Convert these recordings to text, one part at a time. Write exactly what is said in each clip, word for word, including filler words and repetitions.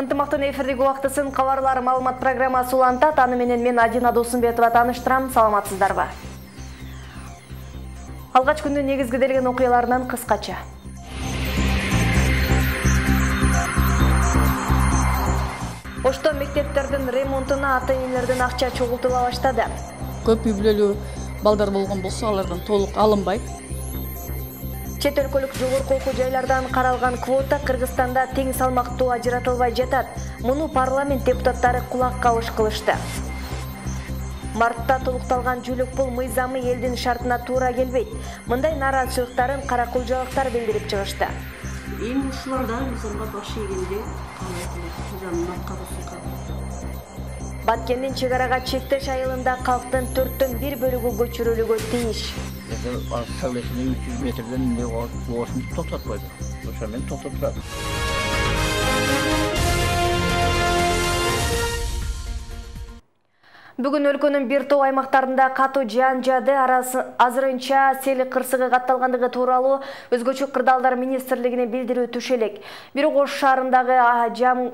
Ынтымактын эфирдеги убактысын кабарлар маалымат программасы уланта. Таны менен мен Адина Досунбетова тааныштырам. Саламатсыздарбы? Алгач күндүн негизги делген окуяларынан кыскача. Ошто мектептердин ремонтуна ата-энелердин акча чогултула баштады. Көп үйлөлүү балдар болгон болсо алардан толук алынбайт. Чет өлкөлүк жогорку окуу жайлардан каралган квота Кыргызстанда тең салмактуу ажыратылбай жатат. Муну парламент депутаттары кулак кабыш кылышты. Мартта толукталган жүлүк пул мыйзамы элдин шартына туура келбейт. Мындай нараазычылыктарын кара кулжалыктар билдирип чыгышты. Эми ушулардан мыйзамга каршы келгенде Баткендин чегарага чектеш айылында калктын төрттөн бир бөлүгү көчүрүлүүгө тийиш. Савлесине үч жүз метрден оосын токтотпойт. Ошомен токтотулат. Бүгүн өлкөнүн бир топ аймактарында катуу жаан жаады, азырынча сел кырсыгы катталгандыгы тууралуу өзгөчө кырдаалдар министрлигине билдирүү түшөлөк. Бирок Ош шаарындагы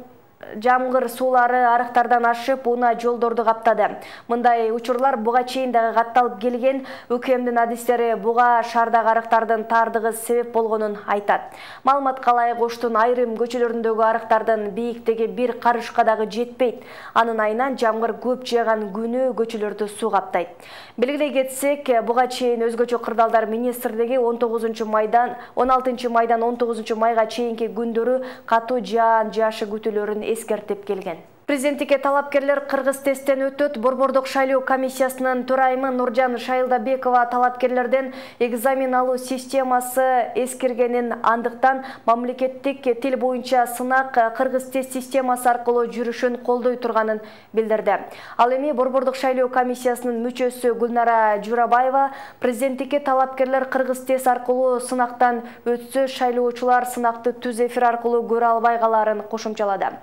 жамгыр суулары арыктардан ашып, уна жолдорду каптады. Мындай учурлар буга чейин дагы катталып келген. ÖKMдин адистери буга шаардагы арыктардын таардыгы себеп болгонун айтат. Маалыматка ылайык Оштун айрым көчөлөрүндөгү арыктардын бийиктиги бир карышка дагы жетпейт. Анын айынан жамгыр көп жааган күнү көчөлөрдү суу каптайт. Белгилей кетсек, буга чейин өзгөчө кырдаалдар министрлиги он тогузунчу майдан он тогузунчу майга чейинки күндөрү катуу жаан жаашы күтүүлөрүн ескертип келген. Президенттикке талапкерлер кыргыз тесттен өтөт. Борбордук шайлоо комиссиясынын төрайымы Нуржан Шайылдабекова талапкерлерден экзамен алуу системасы эскиргенин, андыктан мамлекеттик тил боюнча сынак кыргыз тест системасы аркылуу жүрүшүн колдой турганын билдирди. Ал эми Борбордук шайлоо комиссиясынын мүчөсү Гүлнара Журабаева президенттикке талапкерлер кыргыз тест аркылуу сынактан өтсө, шайлоочулар сынакты түз эфир аркылуу көрө албай каларын кошумчалады.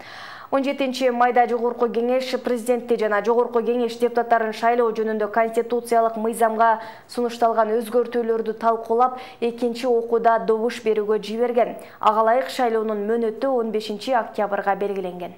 он жетинчи майда жогорку кеңеш президентти жана жогорку кеңеш депутаттарын шайлоо жөнүндө конституциялык мыйзамга сунушталган өзгөртүүлөрдү талкуулап, экинчи окууда добуш берүүгө жиберген. Агалайык шайлоонун мөөнөтү он бешинчи октябрга белгиленген.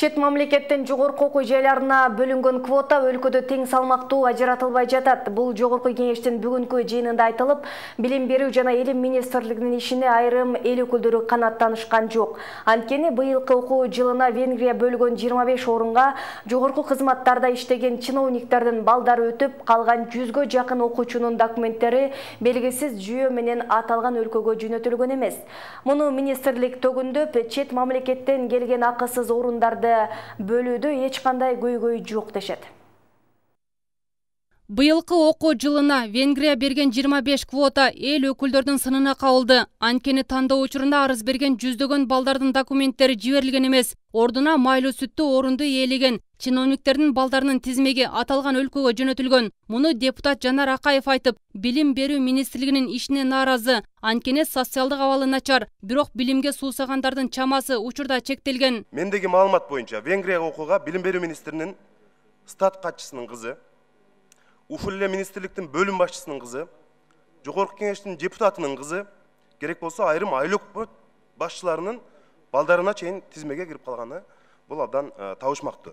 Чет мамлекеттен жогорку окуу жайларына бөлүнгөн квота өлкөдө тең салмактуу ажыратылбай жатат. Бул жогорку кеңештин бүгүнкү жыйынында айтылып, билим берүү жана илим министрлигинин ишине айрым эл өкүлдөрү канааттанышкан жок. Анткени быйылкы окуу жылына Венгрия бөлгөн жыйырма беш орунга жогорку кызматтарда иштеген чиновниктердин балдары өтүп, калган жүзгө жакын окуучунун документтери белгисиз жүйө менен аталган өлкөгө жөнөтүлгөн эмес. Муну министрлик төгүндөп, чет мамлекеттен келген акысыз орундарды бөлүүдө эч кандай көйгөй жок дешет. Быйылкы окуу жылына Венгрия берген жыйырма беш квота эл өкүлдөрдүн сынына кабылды. Анткени тандоо учурунда арыз берген жүздөгөн балдардын документтери жиберилген эмес. Ордуна майлуу сүттүү орунду ээлеген чиновниктердин балдарынын тизмеги аталган өлкөгө жөнөтүлгөн. Муну депутат Жанар Акаев айтып, билим берүү министрлигинин ишине нааразы. Анткени социалдык абалы начар, бирок билимге суусагандардын чамасы учурда чектелген. Мендеги маалымат боюнча Венгрия окууга билим берүү министринин стат катчысынын кызы, Uful'le ministerlikten bölüm başçısının kızı, Jogorku Kengeş'in deputatının kızı, gerek olsa ayrım aylık başçılarının baldarına çeyin tizmege girip kalganı bu labdan e, tavuşmaktı.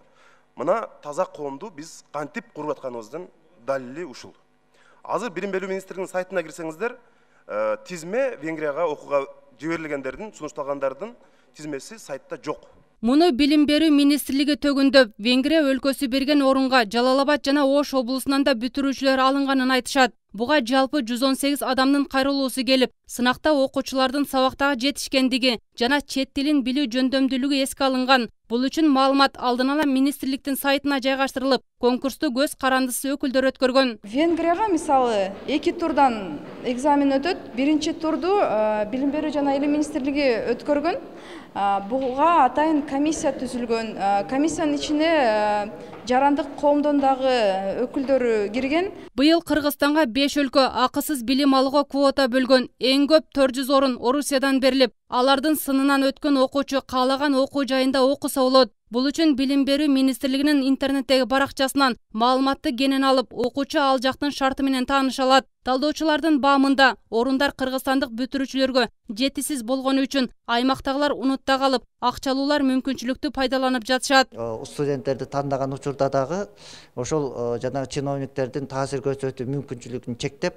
Mına tazak koğumdu biz kantip kurbatkanımızdan dalili uşul. Hazır bilim bölüm ministerliğinin saytına girsenizler, e, tizme Vengriya'ya okuğa civerligenlerden, sonuçlananlardan tizmesi saytta yok. Муну билим берүү министрлиги төгүндөп, Венгрия өлкөсү берген орунга Жалал-Абад жана Ош облусунан да бүтүрүүчүлөр алынганын айтышат. Буга жалпы жүз он сегиз адамдын кайрылуусу келип, сынакта окуучулардын сабактагы жетишкендиги жана чет тилин билүү жөндөмдүүлүгү эске алынган. Бул үчүн маалымат алдын ала министрликтин сайтына жайгаштырылып, конкурсту көз карандысы өкүлдөр өткөргөн. Венгрияга мисалы эки турдан экзамен өтөт. Биринчи турду билим берүү жана илим министрлиги өткөргөн. Буга атайын комиссия түзүлгөн. Комиссиянын ичине жарандык коомдон дагы өкүлдөрү кирген. Быйыл Кыргызстанга беш өлкө акысыз билим алууга квота бөлгөн. Эң көп төрт жүз орун Орусиядан берилип, Алардын сынынан өткөн окуучу каалаган окуу жайында окуса болот. Бул үчүн Билим берүү министрлигинин интернеттеги баракчасынан маалыматты кенен алып, окуучу ал жактын шарты менен тааныша алат. Талдоочулардын баамында орундар кыргызстандык бүтүрүүчүлөргө жетисиз болгону үчүн аймактагылар унутта калып, акчалуулар мүмкүнчүлүктү пайдаланып жатышат. Студенттерди тандаган учурда дагы ошол жанагы чиновниктердин таасир көрсөтүү мүмкүнчүлүгүн чектеп,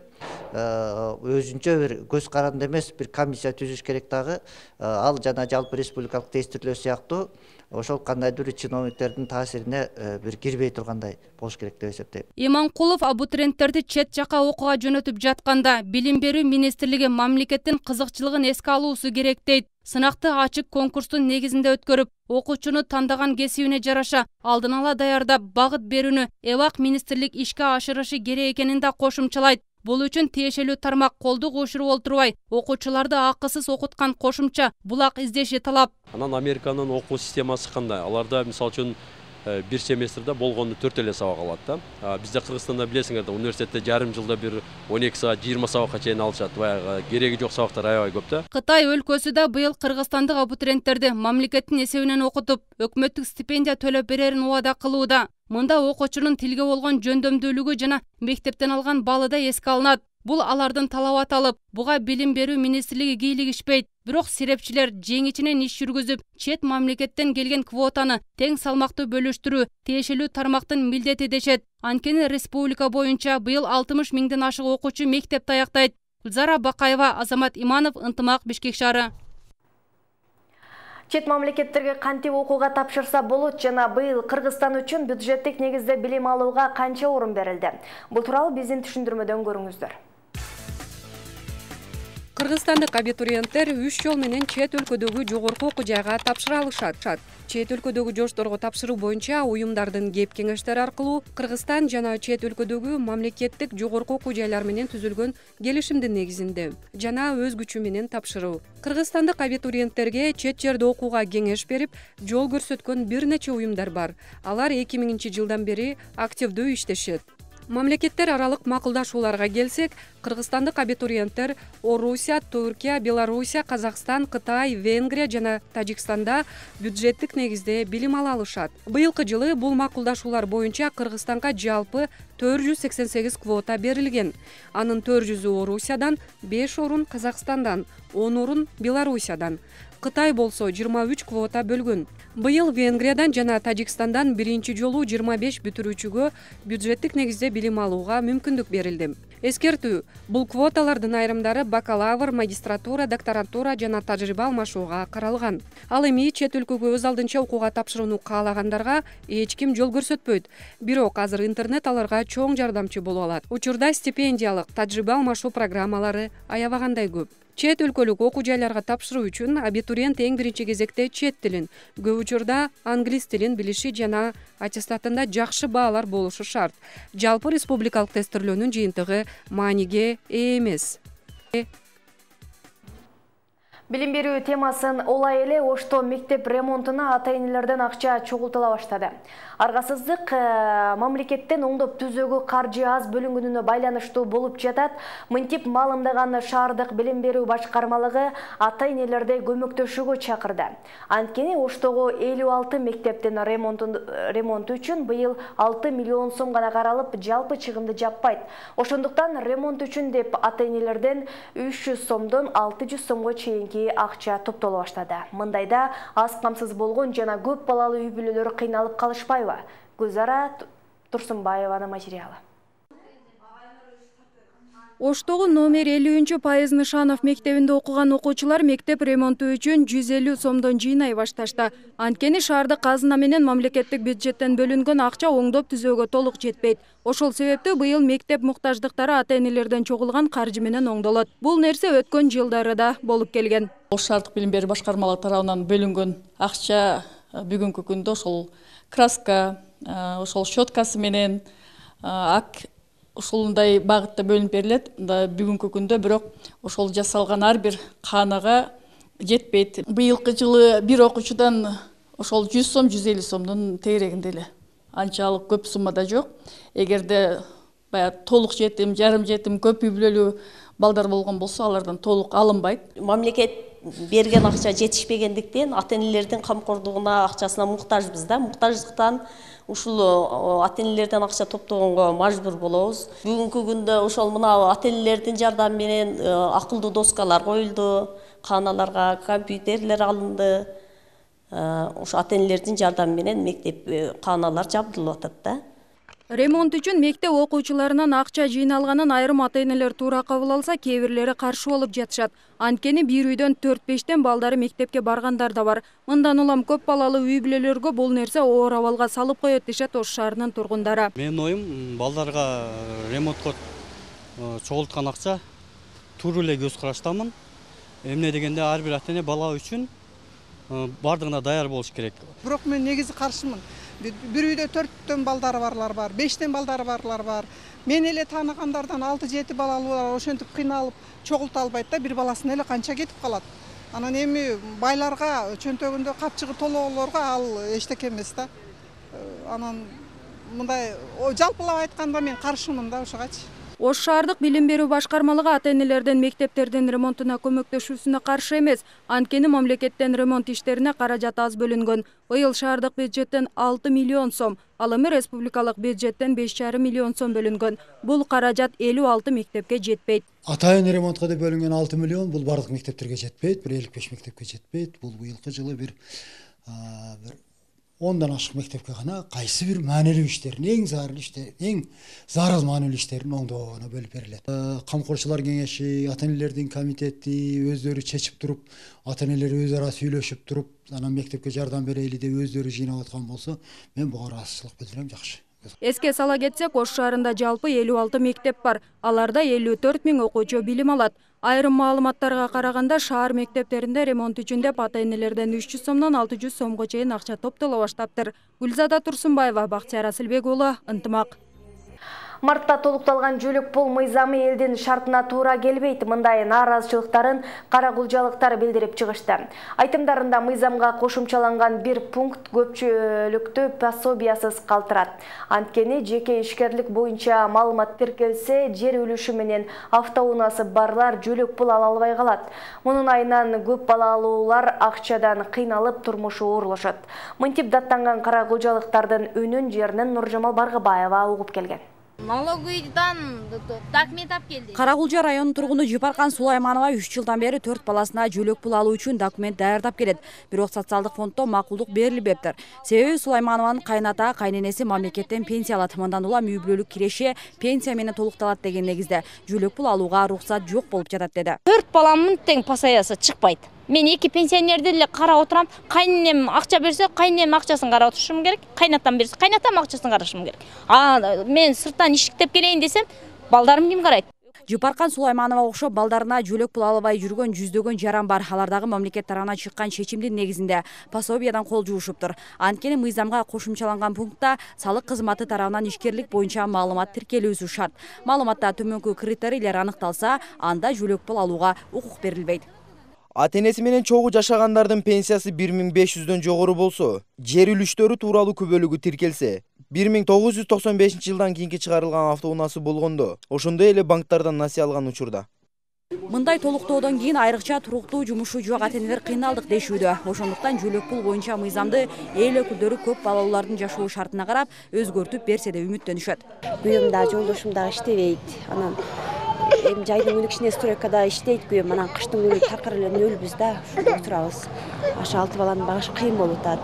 өзүнчө бир көз каранды эмес бир комиссия түзүш керек дагы. Ал жана жалпы республикалык тестирлөө сыяктуу ошол кандайдыр чиновниктердин таасирине бир кирбей тургандай болуш керек деп эсептейм. Иманкулов абутуренттерди чет жака окууга жөнөтүп жатканда Билим берүү министрлиги мамлекеттин кызыкчылыгын эске алуусу керек дейт. Сынакты ачык конкурстун негизинде өткөрүп, окуучуну тандаган кесибине жараша алдын ала даярдап багыт берүүнү эвак министрлик ишке ашырышы керек экенин да кошумчалайт. Бул үчүн тиешелүү тармак колду кошуруп олтурбай, окуучуларды акысыз окуткан кошумча булак издеши талап. Анан Американын окуу системасы кандай? Аларда мисалы үчүн бир семестрде болгону төрт эле сабак алат да. Бизде Кыргызстанда билесиңер да, университетте жарым жылда бир он эки сабак, жыйырма сабакка чейин алышат. Баягы кереги жок сабактар аябай көп да. Кытай өлкөсү да быйыл кыргызстандык абутуренттерди мамлекеттин эсебинен окутуп, өкмөттүк стипендия төлөп берерин убада кылууда. Мында окуучунун тилге болгон жөндөмдүүлүгү жана мектептен алган балы да эске алынат. Бул алардын талабы аталып, буга Билим берүү министрлиги кийлигишпейт. Бирок сирепчилер жеңичинен иш жүргүзүп, чет мамлекеттен келген квотаны тең салмактуу бөлүштүрүү тиешелүү тармактын милдети дешет. Анткени республика боюнча быйыл алтымыш миңден ашык окуучу мектепти аяктайт. Гүлзара Бакаева, Азамат Иманов, Ынтымак, Бишкек шаары. Чет мамлекеттерге кантип окууга тапшырса болот жана быйыл Кыргызстан үчүн бюджеттик негизде билим алууга канча орун берилди? Бул тууралуу биздин түшүндүрмөдөн көрүңүздөр. Кыргызстандык абитуриенттер үч жол менен чет өлкөдөгү жогорку окуу жайга тапшыра алышат. Чет өлкөдөгү жошторго тапшыруу боюнча уюмдардын кеп кеңештери аркылуу Кыргызстан жана чет өлкөдөгү мамлекеттик жогорку окуу жайлары менен түзүлгөн келишимдин негизинде жана өз күчү менен тапшыруу. Кыргызстандык абитуриенттерге чет жерде окууга кеңеш берип, жол көрсөткөн бир нече уюмдар бар. Алар эки миңинчи жылдан бери активдүү иштешет. Мамлекеттер аралык макулдашууларга келсек, кыргызстандык абитуриенттер Орусия, Түркия, Белоруссия, Казакстан, Кытай, Венгрия жана Тажикстанда бюджеттик негизде билим ала алышат. Быйылкы жылы бул макулдашуулар боюнча Кыргызстанга жалпы төрт жүз сексен сегиз квота берилген. Анын төрт жүзү Орусиядан, беш орун Казакстандан, он орун Белоруссиядан. Кытай болсо жыйырма үч квота бөлгөн. Быйыл Венгриядан жана Тажикстандан биринчи жолу жыйырма беш бүтүрүүчүгө бюджеттик негизде билим алууга мүмкүндүк берилди. Эскертүү, бул квоталардын айрымдары бакалавр, магистратура, докторантура жана тажрыйба алмашууга каралган. Ал эми чет өлкөгө өз алдынча окууга тапшырууну каалагандарга эч ким жол көрсөтпөйт. Бирок азыр интернет аларга чоң жардамчы боло алат. Учурда стипендиялык, тажрыйба алмашуу программалары аябагандай көп. Чет өлкөлүк окуу жайларга тапшыруу үчүн абитуриент эң биринчи кезекте чет тилин, көп учурда англис тилин билиши жана аттестатында жакшы баалар болушу шарт. Жалпы республикалык тестирлөөнүн жыйынтыгы мааниге ээ эмес. Билим берүү темасын олай эле Ошто мектеп ремонтуна ата-энелерден акча чогултула баштады. Аргасыздык мамлекеттен оңдоп түзөгү каржы аз бөлүнгүнүнө байланыштуу болуп жатат. Мынтип маалымдаган шаардык билим берүү башкармалыгы ата-энелерди көмөктөшүүгө чакырды. Анткени Оштогу элүү алты мектептин ремонту үчүн быйыл алты миллион сом гана каралып, жалпы чыгымды жаппайт. Ошондуктан ремонт үчүн деп ата-энелерден үч жүз сомдон алты жүз сомго чейин акча топтоло баштады. Мындайда аз камсыз болгон жана көп балалы үй бүлөлөр кыйналып калышпайбы? Гүлзара Турсунбаеванын материалы. Оштогу номер элүүнчү Пайыз Нышанов мектебинде окуган окуучулар мектеп ремонту үчүн жүз элүү сомдон жыйнай башташты. Анткени шаардык казына менен мамлекеттик бюджеттен бөлүнгөн акча оңдоп түзөөгө толук жетпейт. Ошол себептүү быйыл мектеп муктаждыктары ата-энелерден чогулган каржы менен оңдолот. Бул нерсе өткөн жылдары да болуп келген. Ош шаардык билим берүү башкармалары тарабынан бөлүнгөн акча бүгүнкү күндө ошол краска, ошол щеткасы менен ак ошолундай багытта бөлүнүп берилет. Бүгүнкү күндө бирок ошол жасалган ар бир канага жетпейт. Быйылкы жылы бир окуучудан ошол жүз сом, жүз элүү сомдун тегерегинде эле. Анчалык көп суммада жок. Эгерде баягы толук жетим, жарым жетим, көп үй бүлөлүү балдар болгон болсо, алардан толук алынбайт. Мамлекет bergen akça yetişpegendikten ata-enelerin kamkorluğuna akçasına muhtajbız da. Muhtajlıktan uşul ata-enelerden akça toptoganga majbur bolobuz. Bugünkü günde uşul mına ata-enelerin jardamı menen akıllı doskalar koyuldu, kanalarga kompüterler alındı. Oş ata-enelerin jardamı menen mektep kanalar jabdılıp atat da. Ремонт үчүн мектеп окуучуларынан акча жыйналганын айрым ата-энелер туура кабыл алса, кээбирлери каршы болуп жатышат. Анткени бир үйдөн төрт бештен балдары мектепке баргандар да бар. Мындан улам көп балалы үй бүлөлөргө бул нерсе оор абалга салып коет дешет Ош шаарынын тургундары. Менин оюм балдарга ремонтко чогулткан акча тур эле көз караштамын. Эмне дегенде ар бир ата-эне бала үчүн бардыгына даяр болуш керек. Бирок мен негизи каршымын. Bir үйдө төрттөн балдары барлар бар, бештен балдары барлар бар. Мен эле тааныгандардан алты жети балалуу ошентип кыйналып, чогулта албайт да, бир баласын эле канча кетип калат. Анан эми байларга, чөнтөгүндө капчыгы толоолорго ал эчтеке эмес да. Анан мындай жалпылап айтканда мен каршымын да ошогачы. Ош шаардык билим берүү башкармалыгы ата-энелерден мектептердин ремонтуна көмөктөшүүсүнө каршы эмес, анткени мамлекеттен ремонт иштерине каражат аз бөлүнгөн. Ыйыл шаардык бюджеттен алты миллион сом, ал эми республикалык бюджеттен беш жарым миллион сом бөлүнгөн. Бул каражат элүү алты мектепке жетпейт. Ата-эне ремонтко деп бөлүнгөн алты миллион бул бардык мектептерге жетпейт, бир элүү беш мектепке жетпейт. Бул быйылкы жылы бир Ondan aşık mektepke gana kaysi bir manevi işlerin, en zararlı işlerin, en zaraz manevi işlerin onda ona bölüp verilir. Kamkorçular gengeşi, ata-enelerin komiteti, özleri çeçip durup, ata-eneleri özara söyleşip durup, ana mektepke jardan bereli de özleri jinavatkan bolsa, ben bu arasılık bildirem yaxşı. Эске сала кетсек, Ош шаарында жалпы элүү алты мектеп бар. Аларда элүү төрт миң окуучу билим алат. Айрым маалыматтарга караганда шаар мектептеринде ремонт үчүн деп ата-энелерден үч жүз сомдон алты жүз сомго чейин акча топтоло баштаптыр. Гүлзада Турсунбаева, Бактияр Асылбек улу, Ынтымак. Мартта толукталган жүлүк пул мыйзамы элдин шартына туура келбейт, мындай нааразычылыктарын кара кулжалыктар билдирип чыгышты. Айтымдарында мыйзамга кошумчаланган бир пункт көпчүлүктү пособиясыз калтырат. Анткени жеке ишкерлик боюнча маалымат тиркелсе, жер үлүшү менен автоунаасы барлар жүлүк пул ала албай калат. Мунун айынан көп балалуулар акчадан кыйналып турмушу оорлошот. Мынтип даттанган кара кулжалыктардын үнүн жеринен Нуржамал Баргыбаева угуп келген. Каракулжа районунун тургуну Жыпаркан Сулайманова үч жылдан бери төрт баласына жүлөк пул алуу үчүн документ даярдап келет. Бирок социалдык фонддон макулдук берилбептир. Себеби Сулайманованын кайната, кайненеси мамлекеттен пенсия алат, мындан улам үй бүлөлүк киреши пенсия менен толукталат деген негизде жүлөк пул алууга уруксат жок болуп жатат деди. төрт баламдын тең пособиясы чыкпайт. Мен эки пенсионерди эле карап отурам. Кайненем акча берсе, кайненем акчасын карап отурушум керек. Кайнатам берсе, кайнатам акчасын карашым керек. А мен сырттан иштеп келейин десем, балдарым ким карайт? Жыпаркан Сулайманова окшоп балдарына жүлөк пул албай жүргөн жүздөгөн жаран бар. Алардагы мамлекет тарабынан чыккан чечимдин негизинде пособиядан кол жуушуптур. Анткени мыйзамга кошумчаланган пунктта салык кызматы тарабынан ишкерлик боюнча маалымат тиркелүүсү шарт. Маалыматта төмөнкү критерийлер аныкталса, анда жүлөк пул алууга укук берилбейт. Ата-энеси менен чогуу жашагандардын пенсиясы бир миң беш жүздөн жогору болсо, жер үлүштөрү тууралуу көбөлүгү тиркелсе, бир миң тогуз жүз токсон бешинчи жылдан кийинки чыгарылган автоунаасы болгондо, ошондой эле банктардан насыя алган учурда. Мындай толуктоодон кийин айрыкча туруктуу жумушу жок ата-энелер кыйналдык дешүүдө. Ошондуктан жүлөк пул боюнча мыйзамды эл өкүлдөрү көп балалуулардын жашоо шартына карап, өзгөртүп берсе да үмүттөнүшөт. Күйүм да, жолдошум да иштебейт. Анан Эм жайдың өлікшіне стройкада іштейт көйім, анан қыштың өлі тақырылы нөл бізді тұрауыз. Аша алты баланың бағыш қиым болу тады.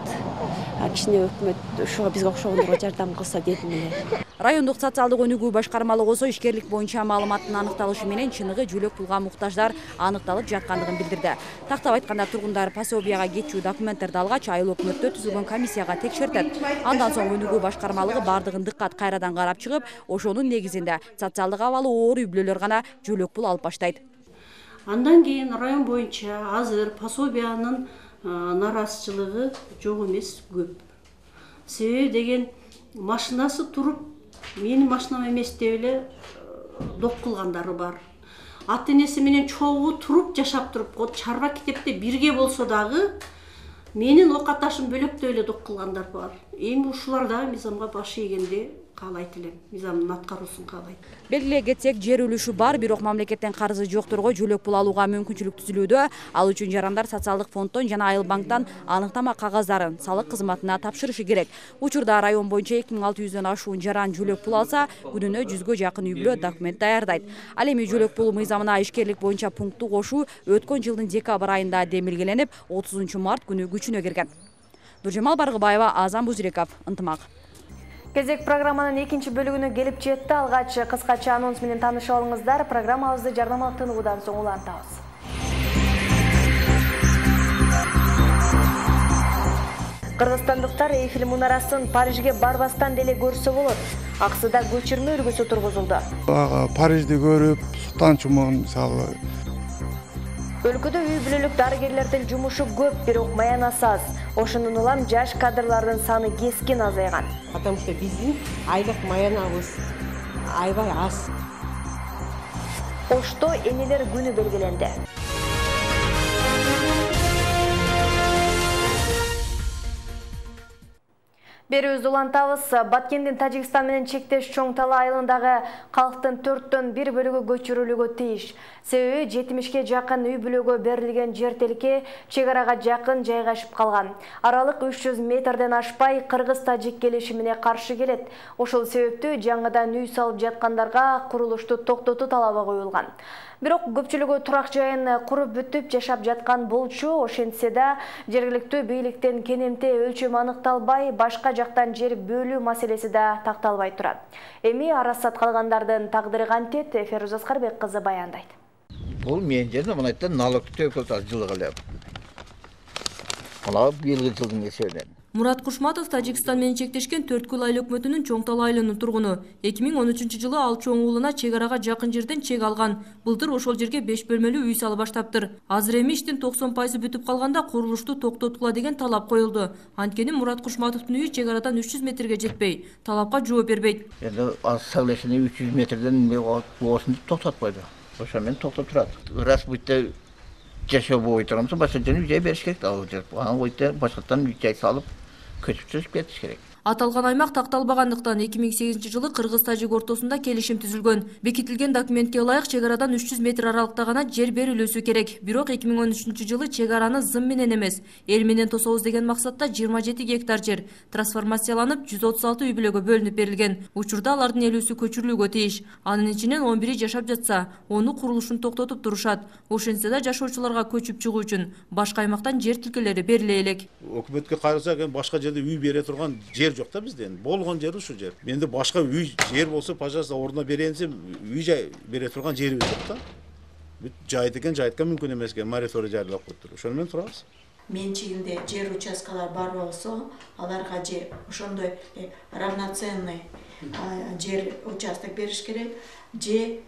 Кішіне өкімет ұшуға бізге ұқшоғындырға жардам қылса дедімелер. Райондық социалдык өнүгүү башкармалыгы осо ишкерлик боюнча маалыматтын аныкталышы менен чыныгы жүлөк пулга муктаждар аныкталып жаткандыгын билдирди. Тактап айтканда тургундар пособияга кетчү документтерди алгач айыл өкмөттө түзүлгөн комиссияга текшертет. Андан соң өнүгүү башкармалыгы бардыгын дыккат кайрадан карап чыгып, ошонун негизинде социалдык абалы оор үй бүлөлөр гана жүлөк пул алып баштайт. Андан кийин район боюнча азыр пособиянын наразычылыгы жок эмес, көп. Себеби деген машинасы туруп Менин машинам эмес деп эле доп кылгандары бар. Ата-энеси менен чогуу туруп жашап туруп, чарба китепте бирге болсо дагы менин окаташым бөлөктөй эле доп кылгандар бар. Эми ушулар дагы мыйзамга баш ийгенде қалайтылы, мизамның атқарусын қалайды. Белгіле кетсек, жер үліші бар, бирок мамлекеттен қарызы жоқтырғы жүлік пұл алуға мүмкіншілік түзілуді, ал үшін жарандар социалдық фондтон жана айыл банктан анықтама қағаздарын салық қызматына тапшырышы керек. Учурда район бойынша эки миң алты жүздөн ашуын жаран жүлік пұл алса, күніне жүзгө жақын үйлі документ даярдайды. Ал эми жүлік пұл мыйзамына ишкерлик боюнча пункту кошуу өткөн жылдын декабрь айында демилгеленип, отузунчу март күнү күчүнө кирген. Нуржамал Баргыбаева, Азам Бузиреков, Ынтымак. Кезек программанын экинчи бөлүгүнө келип жетти. Алгач кыскача анонс менен таанышып алыңыздар. Программабызды жарнамалык тынуудан соң улантабыз. Кыргызстандыктар Эйфель мунарасын Парижге барбастан деле көрсө болот. Аксыда көчүрмө үргүсү тургузулду. Парижди көрүп, Султан Чумон мисалы. Өлкөдө үй бүлөлүк дарыгерлердин жумушу көп, бирок маянасыз. Ошонун улам жаш кадрлардын саны кескин азайган. Потому что биздин айлык маянабыз аябай аз. Ошто энелер күнү белгиленди. Берүүз улантабыз. Баткендин Тажикстан менен чектеш Чоңтала айылындагы калктын төрттөн бир бөлүгү көчүрүлүүгө тийиш. Себеби жетимишке жакын үй бүлөгө берилген жер телке чек арага жакын жайгашып калган. Аралык үч жүз метрден ашпай кыргыз-тажик келишимине каршы келет. Ошол себептүү жаңыдан үй салып жаткандарга курулушту токтотуу талабы коюлган. Бирок көпчүлүгү турак жайын куруп бүтүп жашап жаткан болчу, ошентсе да жергиликтүү бийликтен кенемте өлчөм аныкталбай, башка жактан жер бөлүү маселеси да такталбай турат. Эми арасат калгандардын тагдыры кантет, Феруз Аскарбек кызы баяндайт. Бул мен жерде мынайтан налог төлөп жылга эле. Алар бирге жылдын эсебинен. Мурат Кушматов Тажикстан менен чектешкен төрткүл айыл өкмөтүнүн Чоңтал айылынын тургуну. эки миң он үчүнчү жылы ал Чоң уулуна чек арага жакын жерден чек алган. Былтыр ошол жерге беш бөлмөлүү үй салып баштаптыр. Азыр эми иштин токсон пайыз бүтүп калганда курулушту токтотула деген талап коюлду. Анткени Мурат Кушматовдун үйү чек арадан үч жүз метрге жетпей, талапка жооп бербейт. Эми аз саулешине үч жүз метрден ошону токтотпойду. Ошо мен токтоп турат. Раз бутта жашап отурамсың, башка жерге үй бериш керек да, ал бутта башкатан үй салып Аталган аймак такталбагандыктан эки миң сегизинчи жылы Кыргыз-тажик ортосунда келишим түзүлгөн. Бекитилген документке ылайык чек арадан үч жүз метр аралыкта гана жер берилүүсү керек. Бирок эки миң он үчүнчү жылы чек араны зым менен эмес, эл менен тособуз деген максатта жыйырма жети гектар жер трансформацияланып жүз отуз алты үй бүлөгө бөлүнүп берилген. Учурда алардын элүүсү көчүрүлүүгө тийиш. Анын ичинен он бири жашап жатса, ону курулушун токтотуп турушат. Ошентсе да жашоочуларга көчүп чыгуу үчүн башка аймактан жер тилкелери бериле элек. Өкмөткө карасак, башка жерде үй бере турган жер жоқ та бізден. Болған жер ушу жер. Менде башка үй жер болса, пожалуйста, орнына беренсем, үй жай бере турган жери жоқ та. Бүт жайдыкен, жайткан мүмкүн эмес экен. Мораторий жарылап коюптур. Ошондон турабыз. Менчигинде жер участкалар бар болсо, аларга же ошондой равноценный жер участок бериш керек, же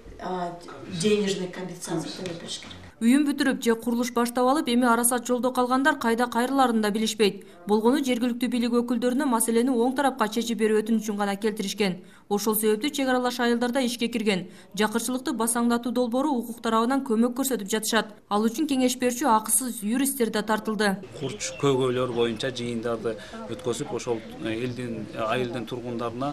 денежный компенсация төлөп бериш керек. Үйүн бүтүрүп же курулуш баштап алып, эми арасат жолдо калгандар кайда кайрыларын да билишпейт. Болгону жергиликтүү бийлик өкүлдөрүнө маселени оң тарапка чечип берүү өтүнүчүн гана келтиришкен. Ошол себептүү чек аралаш айылдарда ишке кирген жакырчылыкты басаңдатуу долбоору укук тарабынан көмөк көрсөтүп жатышат. Ал үчүн кеңеш берүүчү акысыз юристтер да тартылды. Курч көгөйлөр боюнча жыйындарды өткөзүп, ошол элдин айылдын тургундарына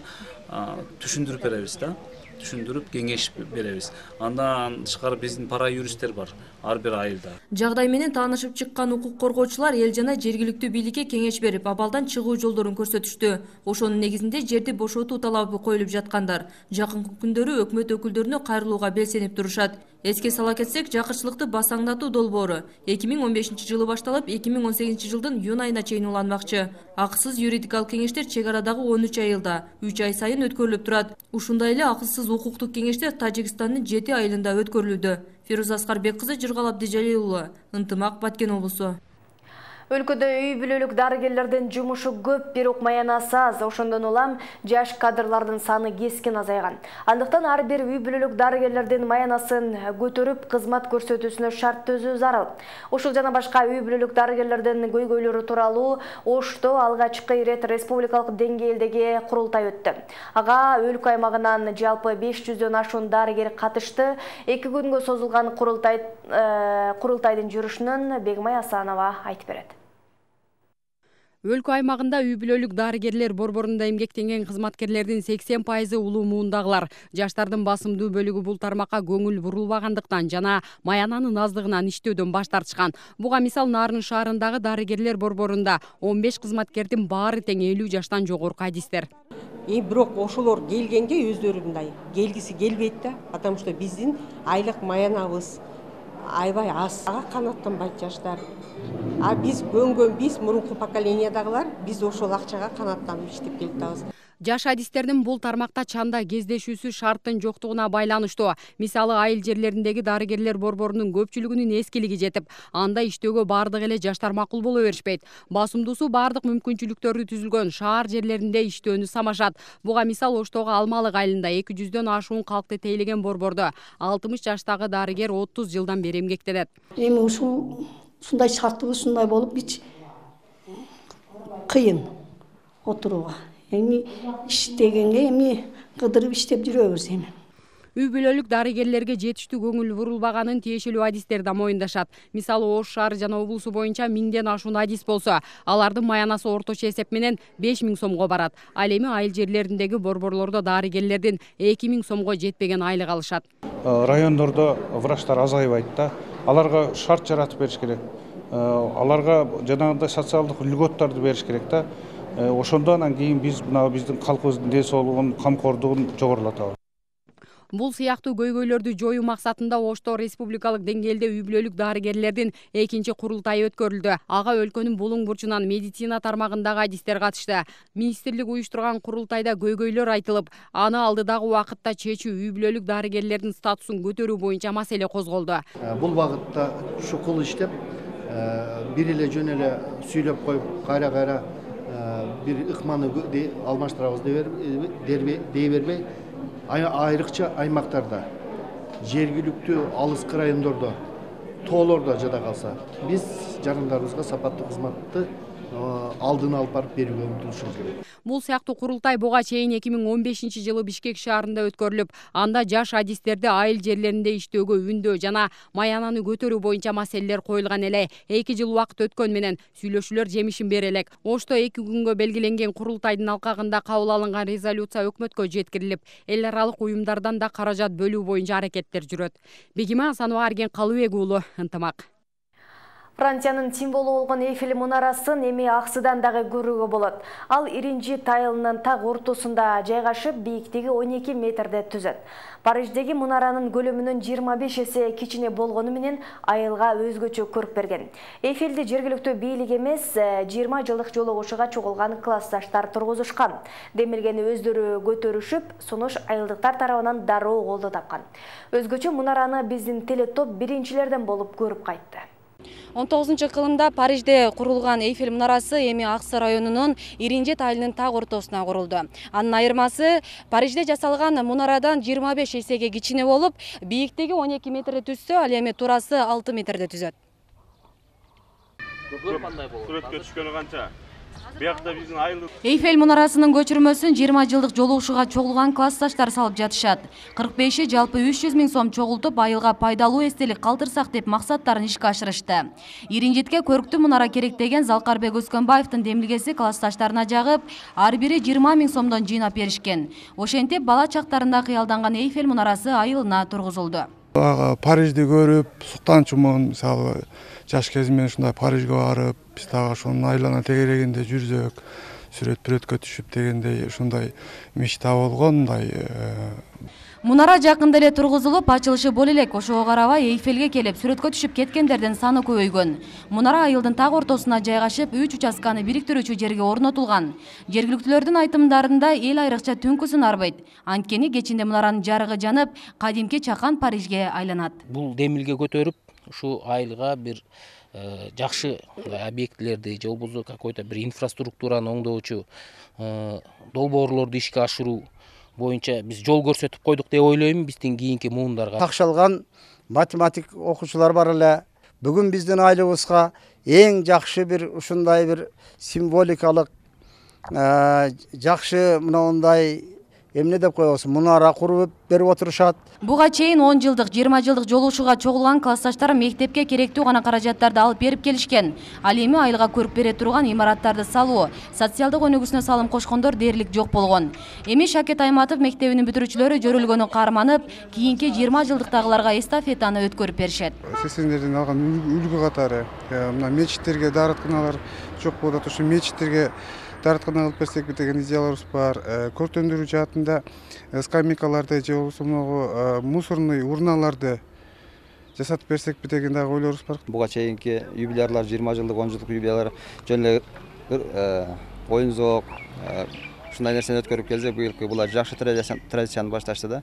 түшүндүрүп беребиз да. түшүндүрүп кеңеш беребиз. Андан тышкары биздин пара юристтер бар ар бир айылда. Жагдай менен таанышып чыккан укук коргоочулар эл жана жергиликтүү бийликке кеңеш берип, абалдан чыгуу жолдорун көрсөтүштү. Ошонун негизинде жерди бошотуу талабы коюлуп жаткандар жакынкы күндөрү өкмөт өкүлдөрүнө кайрылууга белсенип турушат. Эске сала кетсек, жакырчылыкты басаңдатуу долбоору эки миң он бешинчи жылы башталып, эки миң он сегизинчи жылдын июн айына чейин уланмакчы. Акысыз юридикалык кеңештер чек арадагы он үч айылда үч ай сайын өткөрүлүп турат. Ушундай эле акысыз укуктук кеңештер Тажикстандын жети айылында өткөрүлүүдө. Фируз Аскарбек кызы, Jalal-Abad улы, Ынтымак, Баткен облусу. Өлкөдө үй бүлөлүк дарыгерлердин жумушу көп, бирок маянасы аз. Ошондон улам жаш кадрлардын саны кескин азайган. Андыктан ар бир үй бүлөлүк дарыгерлердин маянасын көтөрүп, кызмат көрсөтүүсүнө шарт түзүү зарыл. Ушул жана башка үй бүлөлүк дарыгерлердин көйгөйлөрү тууралуу Ошто алгачкы ирет республикалык деңгээлдеги курултай өттү. Ага өлкө аймагынан жалпы беш жүздөн ашуун дарыгер катышты. эки күнгө созулган курултай курултайдын жүрүшүнөн Бегмай Асанова айтып берет. Өлкө аймагында үй бүлөлүк дарыгерлер борборунда эмгектенген кызматкерлердин seksen faizi улуу муундагылар. Жаштардын басымдуу бөлүгү бул тармакка көңүл бурулбагандыктан жана маянанын аздыгынан иштөөдөн баш тартышкан. Буга мисал Нарын шаарындагы дарыгерлер борборунда on beş кызматкердин баары тең elүү жаштан жогорку адистер. И бирок ошолор келгенге өздөрү мындай келгиси келбейт да, потому что биздин айлык маянабыз Ayvay az, ağa kanatlanbayt yaşlar. A biz öngön biz murunku pokoleniyadagilar, biz oşol akçaga kanatlanmış dep keliptiz. Жаш адистердин бул тармакта чанда кездешүүсү шарттын жоктугуна байланыштуу. Мисалы айыл жерлериндеги дарыгерлер борборунун көпчүлүгүнүн эскилиги жетип, анда иштөөгө бардык эле жаштар макул боло беришпейт. Басымдуусу бардык мүмкүнчүлүктөрү түзүлгөн шаар жерлеринде иштөөнү самашат. Буга мисал Оштогу Алмалык айылында iki yüzdөн ашуун калкты тейлеген борбордо altmış жаштагы дарыгер otuz жылдан бери эмгектенет. Эми ушул ушундай шарттуу ушундай болуп бич кыйын отурууга. Эми иштегенге эми кыдырып иштеп жүрөбүз эми. Үй бүлөлүк дарыгерлерге жетиштүү көңүл бурулбаганын тиешелүү адистер да моюндашат. Мисалы Ош шаары жана облусу боюнча миңден ашуун адис болсо, алардын маянасы орточо эсеп менен beş miň сомго барат. Ал эми айыл жерлериндеги борборлордо дарыгерлердин iki miň сомго жетпеген айлык алышат. Райондордо врачтар азайбайт да, аларга шарт жаратып бериш керек. Аларга жанагындай социалдык льготтарды бериш керек да. Ошондон кийин биз мына биздин калкыбыздын ден соолугун, камкордугун жогорулатабыз. Бул сыяктуу көйгөйлөрдү жоюу максатында Ошто республикалык деңгээлде үй бүлөлүк дарыгерлердин экинчи курултайы өткөрүлдү. Ага өлкөнүн булуң бурчунан медицина тармагындагы адистер катышты. Министрлик уюштурган курултайда көйгөйлөр айтылып, аны алдыдагы убакытта чечүү үй бүлөлүк дарыгерлердин статусун көтөрүү боюнча маселе козголду. Бул багытта шукул иштеп, бир эле жөн эле сүйлөп коюп, кайра-кайра bir ıkmanı almaştırağız deyi vermey, ayrıqça aymaktarda, jergülüktü, alız kırayındorda, toğulorda jada kalsa, biz canımlarımızda sapatlı kızmattı aldığını alıp barıp beri görüntülüşümüz gerek. Бул сыяктуу курултай буга чейин iki miň on beşinçi жылы Бишкек шаарында өткөрүлүп, анда жаш адистерди айыл жерлеринде иштөөгө үндөө жана маянаны көтөрүү боюнча маселелер коюлган эле. эки жыл убакыт өткөн менен сүйлөшүүлөр жемишин бере элек. Ошто эки күнгө белгиленген курултайдын алкагында кабыл алынган резолюция өкмөткө жеткирилип, эл аралык уюмдардан да каражат бөлүү боюнча аракеттер жүрөт. Бегима Асанова, Арген Калыбек уулу, Ынтымак. Франциянын символу болгон Эйфель мунарасын эми Аксыдандагы көрүүгө болот. Ал биринчи тайылынын так ортосунда жайгашып, бийиктиги on iki метрде түзөт. Париждеги мунаранын көлөмүнүн жыйырма беш эсе кичине болгону менен айылга өзгөчө көрк берген. Эйфелди жергиликтүү бийлик эмес, жыйырма жылдык жолугушууга чогулган классташтар тургузушкан. Демилгени өздөрү көтөрүшүп, сонуш айылдыктар тарабынан дароо колдоо тапкан. Өзгөчө мунараны биздин телетоп биринчилерден болуп көрүп кайтты. on togyzyňky ýylda Parijde kurulgan Eyfel munarasy emi Aksı rayonunyň birinji taylynyň tag ortasına kuruldu. Anın ayırması Parijde jasalgan munaradan jıйырма беш эсеге kiçine bolup, beýiktigi on iki metrde tüzsö, al emi turasy altı metrde tüzöt. Эйфель мунарасынын көчүрмөсүн жыйырма жылдык жолугушууга чогулган классташтар салып жатышат. кырк беши жалпы üç yüz miň сом чогултуп, айылга пайдалуу эстелик калтырсак деп максаттарын ишке ашырышты. Иринжетке көрктүү мунара керек деген Залкарбек Өскөнбаевдин демилгеси классташтарына жагып, ар бири жыйырма miň сомдон жыйнап беришкен. Ошентип бала чактарында кыялданган Эйфель мунарасы айылына тургузулду. Парижди көрүп, суктанчумун, мисалы, жаш кезимен шундай Парижге барып, биз дагы ошонун айлана тегерегинде жүрсөк, сүрөт-сүрөткө түшүп дегендей ушундай мечта болгондай. Мунара жакында эле тургузулуп, ачылышы боло элек. Ошого карабай Эйфелге келип, сүрөткө түшүп кеткендердин саны көбөйгөн. Мунара айылдын так ортосуна жайгашып, üç uçaskany бириктирүүчү жерге орнотулган. Жергиликтүүлөрдүн айтымдарында эл айрыкча түнкүсүн арбайт. Анткени кечинде мунаранын жарыгы жанып, кадимки чакан Парижге айланат. Бул демилге көтөрүп, ушу айылга бир жакшы объектилерди же болбосо какой-то бир инфраструктураны оңдоочу долбоорлорду ишке ашыруу боюнча биз жол көрсөтүп койдук деп ойлойм. Биздин кийинки муундарга такшалган математик окуучулар бар эле. Бүгүн биздин айылыбызга эң жакшы бир ушундай бир символикалык жакшы мындай эмне деп коебуз, мунара куруп berip oturuşat. Buga çeyin on yıldık, yirmi yıldık joluşuga çogulgan klassaştar mektepke kerektүү gana karajattardı alıp berip kelişken. Al эми айылга көрүп бере турган имараттарды салуу, социалдык өнүгүүсүнө салым кошкондор дээрлик жок болгон. Эми Шакет Айтматов мектебинин бүтүрүүчүлөрү жөрөлгөнү карманып, кийинки жыйырма жылдыктагыларга эстафетаны өткөрүп беришет. сексендерден алган үлгү катары, мына мечиттерге дарытканалар жок болот, ушу мечиттерге дарыткана алып берсек деген идеяларыбыз бар. Көрт өндүрүү жаатында скамейкаларды же болбосо мусорный урналарды жасатып берсек деген дагы ойлорубуз бар. Буга чейинки юбилярлар, жыйырма жылдык, он жылдык юбилярлар жөнүндө оюн-зоок ушундай нерсени өткөрүп келсек, быйыл булар жакшы традицияны башташты да.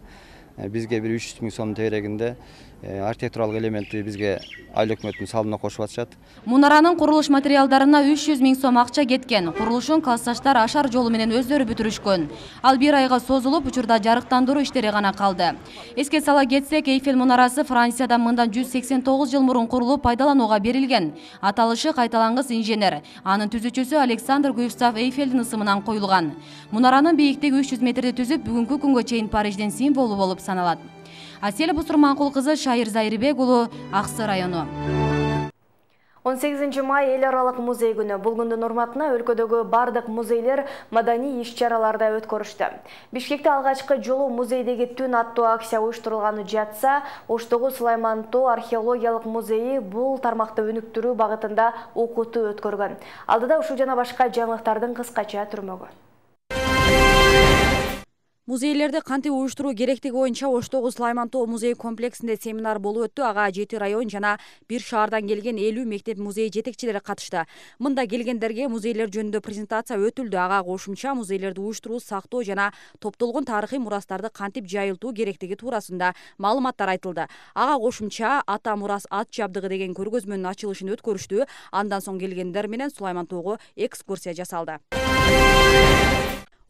Бизге бир үч миң сом тегерегинде архитектуралык элементти бизге айыл өкмөтүнүн салымына кошуп атышат. Мунаранын курулуш материалдарына үч жүз миң сом акча кеткен. Курулушун классташтар ашар жолу менен өздөрү бүтүрүшкөн. Ал бир айга созулуп, учурда жарыктандыруу иштери гана калды. Эске сала кетсек, Эйфель мунарасы Францияда мындан жүз сексен тогуз жыл мурун курулуп, пайдаланууга берилген. Аталышы кайталангыс инженер. Анын түзүүчүсү Александр Гюстав Эйфелдин ысымынан коюлган. Мунаранын бийиктиги үч жүз метрди түзүп, бүгүнкү күнгө чейин Париждин символу болуп саналат. Аселе Бусурманкул кызы Шайыр Зайрыбекулу, Аксы району. он сегизинчи май эл аралык музей күнү. Бул күндүн урматына өлкөдөгү бардык музейлер маданий иш-чараларда өткөрүштү. Бишкекте алгачкы жолу музейдеги түн аттуу акция уюштурулганы жатса, Оштогу Сулайман Тоо археологиялык музейи бул тармакты өнүктүрүү багытында окутуу өткөргөн. Алдыда ушул жана башка жаңылыктардын кыскача түрмөгү. Музейлерде кантип уюштуруу керектиги боюнча Оштогу Сулайман Тоо музей комплексинде семинар болуп өттү. Ага жети район жана бир шаардан келген элүү мектеп музей жетекчилери катышты. Мында келгендерге музейлер жөнүндө презентация өтүлдү. Ага кошумча музейлерди уюштуруу, сактоо жана топтолгон тарыхый мурастарды кантип жайылтуу керектиги туурасында маалыматтар айтылды. Ага кошумча ата мурас ат жабдыгы деген көргөзмөнүн ачылышын өткөрүштү. Андан соң келгендер менен Сулайман Тоого экскурсия жасалды.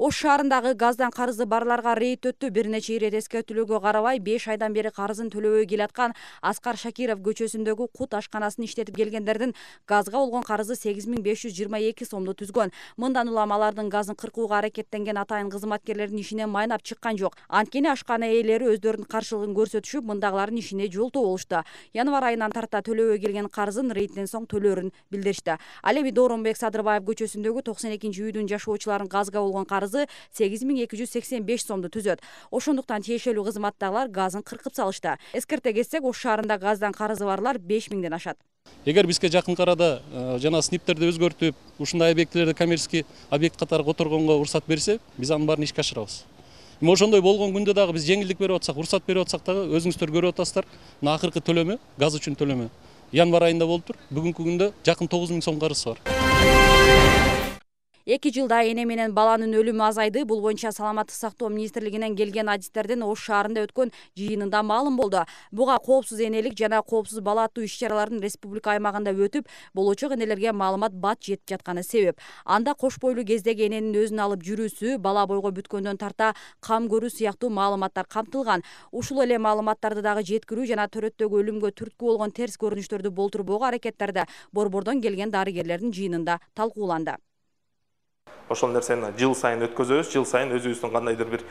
Ош шаарындагы газдан карызы барларга рейд өттү. Бир нече ирет эске өтүлүүгө карабай беш айдан бери карызын төлөбөй келаткан Аскар Шакиров көчөсүндөгү кут ашканасын иштетип келгендердин газга болгон карызы сегиз миң беш жүз жыйырма эки сомду түзгөн. Мындан улам алардын газын кыркууга аракеттенген атайын кызматкерлердин ишине майнап чыккан жок. Анткени ашкана ээлери өздөрүнүн каршылыгын көрсөтүшүп, мындагылардын ишине жолтоо болушту. Январь айынан тарта төлөбөй келген карызын рейдтен соң төлөөрүн билдиришти. Ал эми Дооронбек Садырбаев көчөсүндөгү токсон экинчи үйдүн жашоочуларынын газга болгон карызы сегиз миң эки жүз сексен беш сомду түзөт. Ошондуктан тиешелүү кызматтагылар газын кыркып салышты. Эскерте кетсек, Ош шаарында газдан карызы барлар беш миңден ашат. Эгер бизге жакын арада жана сниптерди өзгөртүп, ушундай объектилерди коммерций объект катары которгонго уруксат берсе, биз анын баарын ишке ашырабыз. Эми ошондой болгон күндө дагы биз жеңилдик берип атсак, уруксат берип атсак дагы өзүңүздөр көрүп атасыздар, мына акыркы төлөмө, газ үчүн төлөмө январь айында болуптур. Бүгүнкү күндө жакын тогуз миң сом карызы бар. эки жылда эне менен баланын өлүмү азайды. Бул боюнча саламаттык сактоо министрлигинен келген адистердин Ош шаарында өткөн жыйынында маалым болду. Буга коопсуз энелик жана коопсуз бала аттуу иш-чаралардын республика аймагында өтүп, болочок энелерге маалымат бат жетип жатканы себеп. Анда кош бойлуу кездеги эненин өзүн алып жүрүүсү, бала бойго бүткөндөн тарта кам көрүү сыяктуу маалыматтар камтылган. Ушул эле маалыматтарды дагы жеткирүү жана төрөттөгү өлүмгө түрткү болгон терс көрүнүштөрдү болтурбоого аракеттерди борбордон келген дарыгерлердин жыйынында талкууланды. Ошол нерсени жыл сайын өткөзөбүз, жыл сайын өзүбүздүн кандайдыр бир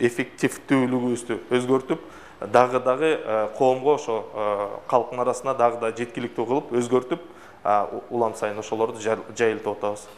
эффективдүүлүгүбүздү өзгөртүп, дагы-дагы коомго, ошо калктын арасына дагы-да жеткиликтүү кылып, өзгөртүп, улам сайын ошолорду жайылтып атабыз.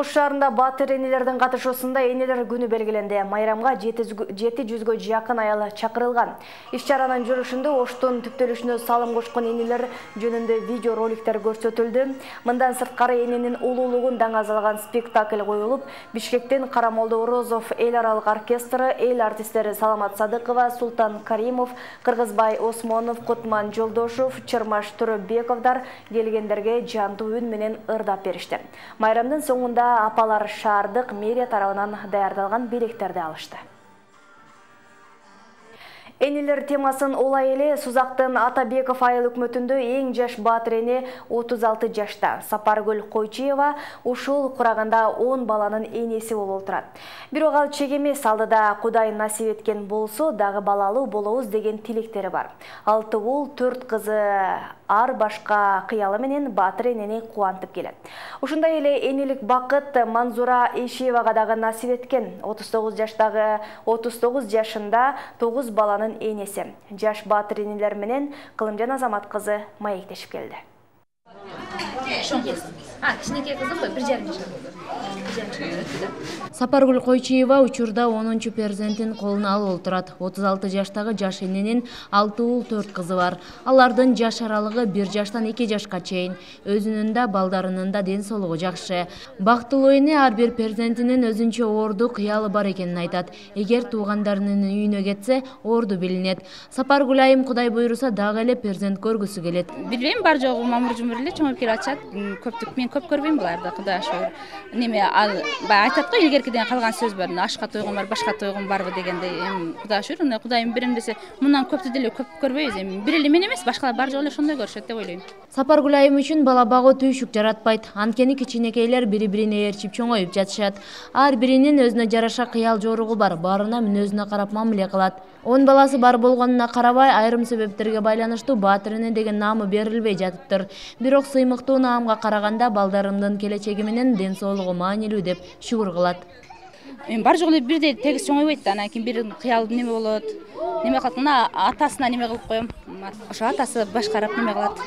Ош шаарында батыр энелердин катышуусунда энелер күнү белгиленди. Майрамга жети жүзгө жакын аял чакырылган. Иш-чаранын жүрүшүндө Оштун түптөлүшүнө салым кошкон энелер жөнүндө видео роликтер көрсөтүлдү. Мындан сырткары эненин улуулугун даңазалган спектакль коюлуп, Бишкектен Карамолдо Орозов эл аралык оркестри, эл артисттери Саламат Садыкова, Султан Каримов, Кыргызбай Осмонов, Кутман Жолдошов, Чырмаш Төрөбековдор келгендерге жандуу үн менен ырдап беришти. Майрамдын соңунда апалар шаардык мэрия тарабынан даярдалган билектерди алышты. Энелер темасын олай эле Сузактын Атабеков айыл өкмөтүндө эң жаш батыр эне отуз алты жашта Сапаргүл Койчиева ушул курагында он баланын энеси болуп отурат. Бирок ал чек эмес, алдыда Кудай насип эткен болсо дагы балалуу болобуз деген тилектери бар. Алты уул, төрт кызы ар башка кыялы менен батыр энени кубантып келет. Ушундай эле энелик бакыт Манзура Эшиевага дагы насип эткен. отуз тогуз жаштагы отуз тогуз жашында тогуз баланын энеси. Жаш батыр энелер менен Кылымжан Азамат кызы маектешип келди. Сапаргүл Койчиева учурда онунчу перзентин колуна алып отурат. отуз алты жаштагы жаш эненин алты уул төрт кызы бар. Алардын жаш аралыгы бир жаштан эки жашка чейин. Өзүнүн да балдарынын да ден соолугу жакшы. Бактылуу эне ар бир перзентинин өзүнчө орду кыялы бар экенин айтат. Эгер туугандарынын үйүнө кетсе, орду билинет. Сапаргүл айым Кудай буйруса дагы эле перзент көргүсү келет. Билбейм, бар жогу мамыр жумур эле чоңоп келатат. Көптүк мен көп көрбөйм буларды, Кудай шүгүр. Неме ал айтат го, кеден калган сөз бар. Ашка тойгум бар, башка тойгум барбы дегенде, эми Кудай шүгүр, мына Кудайым бирим десе, мындан көптү деле көп көрбөйбүз. Эми бир эле мен эмес, башкалар бар жок эле ошондой көрүшөт деп ойлойм. Сапаргүл айым үчүн бала багуу түйшүк жаратпайт. Анткени кичинекейлер бири-бирине ээрчип чоңоюп жатышат. Ар биринин өзүнө жараша кыял жоругу бар, баарына мүнөзүнө карап мамиле кылат. он баласы бар болгонуна карабай, айрым себептерге байланыштуу батырыны деген намы берилбей жатыптыр. Бирок сыймыктуу наамга караганда балдарымдын келечеги менен ден соолугу маанилүү деп шүгүр кылат. Мен бар жок эле бирдей тегиз чоңоюп кетти, анан кийин бир кыял неме болот, неме кылат, мына атасына неме кылып коем, ошо атасы башкарып неме кылат.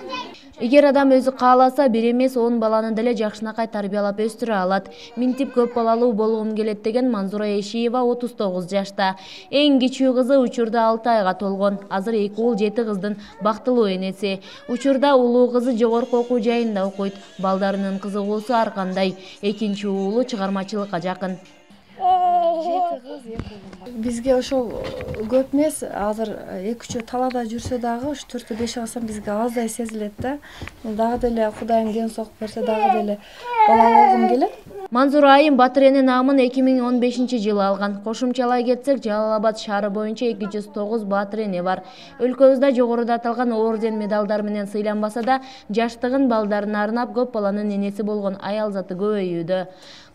Эгер адам өзү кааласа, бир эмес он баланы деле жакшынакай тарбиялап өстүрө алат. Минтип көп балалуу болгум келет деген Манзура Эшиева отуз тогуз жашта. Эң кичүү кызы учурда алты айга толгон. Азыр эки уул жети кыздын бактылуу энеси. Учурда улуу кызы жогорку окуу жайында окуйт. Балдарынын кызыгуусу ар кандай. Экинчи уулу чыгармачылыкка жакын. Бизге ошол көп эмес, азыр эки үч талада жүрсө дагы, үч төрт беш алсам бизге аздай сезилет да. Дагы деле Кудайым ден соолук берсе дагы деле балаларым келет. Манзура айым батыренин наамын эки миң он бешинчи жылы алган. Кошумчалай кетсек, Жалал-Абад шаары боюнча эки жүз тогуз батыр эне бар. Өлкөбүздө жогоруда аталган орден медалдар менен сыйланбаса да, жаштыгын балдарына арнап көп баланын энеси болгон аял заты көбөйүүдө.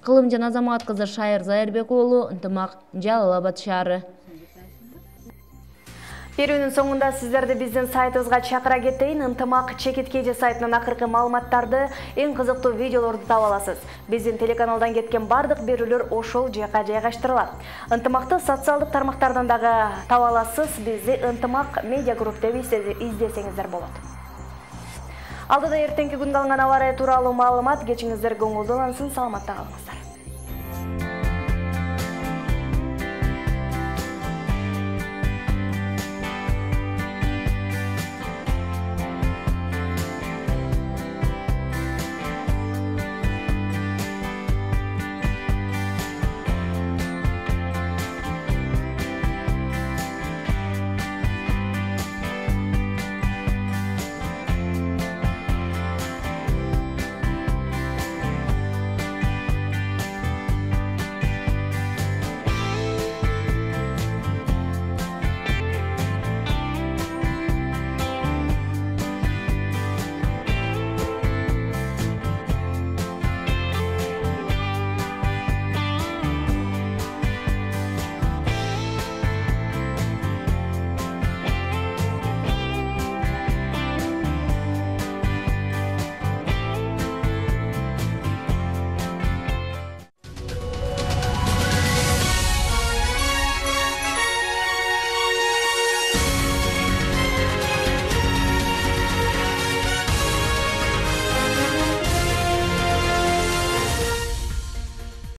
Кылымжан Азамат кызы Шайыр Зайырбек уулу, Ынтымак, Жалал-Абад шаары. Берүүнүн соңунда сиздерди биздин сайтыбызга чакыра кетейин. Ынтымак чекиткеже сайтынан акыркы маалыматтарды, эң кызыктуу видеолорду таба аласыз. Биздин телеканалдан кеткен бардык берүүлөр ошол жака жайгаштырылат. Ынтымакты социалдык тармактардан дагы таба аласыз. Бизди Ынтымак медиа групп деп издесеңиздер болот. Алдыда эртеңки күнгө алган авария тууралуу маалымат кечиңиздер көңүлдү алсын. Саламатта калыңыздар.